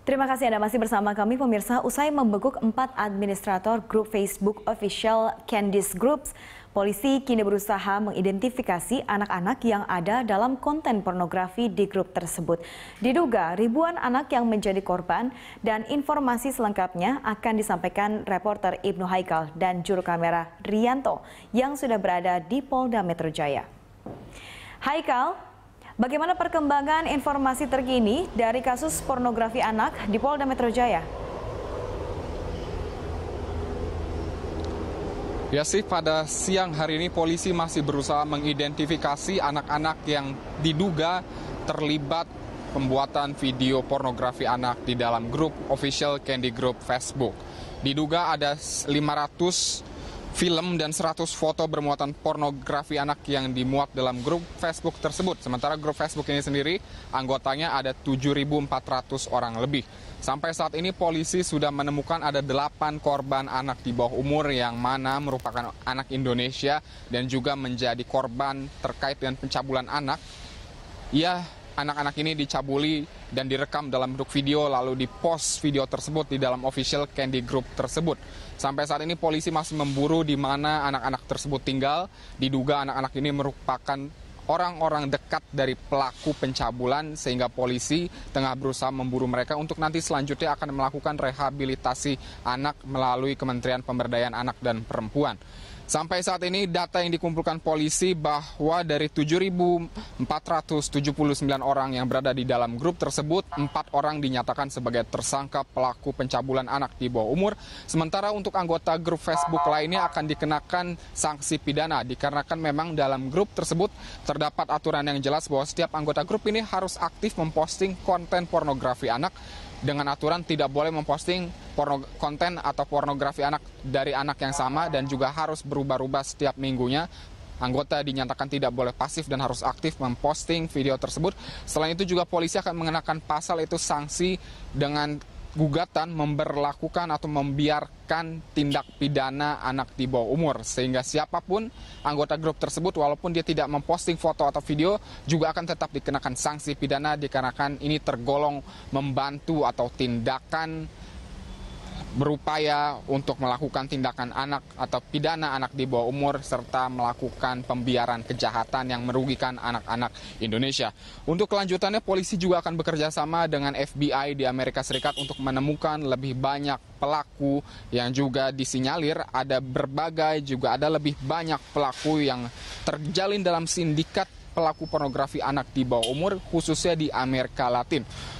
Terima kasih Anda masih bersama kami pemirsa. Usai membekuk 4 administrator grup Facebook official Candy's Groups, polisi kini berusaha mengidentifikasi anak-anak yang ada dalam konten pornografi di grup tersebut. Diduga ribuan anak yang menjadi korban, dan informasi selengkapnya akan disampaikan reporter Ibnu Haikal dan juru kamera Rianto yang sudah berada di Polda Metro Jaya. Haikal, bagaimana perkembangan informasi terkini dari kasus pornografi anak di Polda Metro Jaya? Ya sih, pada siang hari ini polisi masih berusaha mengidentifikasi anak-anak yang diduga terlibat pembuatan video pornografi anak di dalam grup official Candy Group Facebook. Diduga ada 500 film dan 100 foto bermuatan pornografi anak yang dimuat dalam grup Facebook tersebut. Sementara grup Facebook ini sendiri anggotanya ada 7.400 orang lebih. Sampai saat ini polisi sudah menemukan ada 8 korban anak di bawah umur yang mana merupakan anak Indonesia dan juga menjadi korban terkait dengan pencabulan anak. Ya, anak-anak ini dicabuli dan direkam dalam bentuk video lalu dipost video tersebut di dalam official Candy Group tersebut. Sampai saat ini polisi masih memburu di mana anak-anak tersebut tinggal. Diduga anak-anak ini merupakan orang-orang dekat dari pelaku pencabulan sehingga polisi tengah berusaha memburu mereka untuk nanti selanjutnya akan melakukan rehabilitasi anak melalui Kementerian Pemberdayaan Anak dan Perempuan. Sampai saat ini data yang dikumpulkan polisi bahwa dari 7.479 orang yang berada di dalam grup tersebut, 4 orang dinyatakan sebagai tersangka pelaku pencabulan anak di bawah umur. Sementara untuk anggota grup Facebook lainnya akan dikenakan sanksi pidana dikarenakan memang dalam grup tersebut terdapat aturan yang jelas bahwa setiap anggota grup ini harus aktif memposting konten pornografi anak dengan aturan tidak boleh memposting konten atau pornografi anak dari anak yang sama dan juga harus berubah-ubah setiap minggunya. Anggota dinyatakan tidak boleh pasif dan harus aktif memposting video tersebut. Selain itu juga polisi akan mengenakan pasal itu sanksi dengan gugatan memberlakukan atau membiarkan tindak pidana anak di bawah umur. Sehingga siapapun anggota grup tersebut walaupun dia tidak memposting foto atau video juga akan tetap dikenakan sanksi pidana dikarenakan ini tergolong membantu atau tindakan berupaya untuk melakukan tindakan anak atau pidana anak di bawah umur serta melakukan pembiaran kejahatan yang merugikan anak-anak Indonesia. Untuk kelanjutannya polisi juga akan bekerja sama dengan FBI di Amerika Serikat untuk menemukan lebih banyak pelaku yang juga disinyalir ada berbagai juga ada lebih banyak pelaku yang terjalin dalam sindikat pelaku pornografi anak di bawah umur khususnya di Amerika Latin.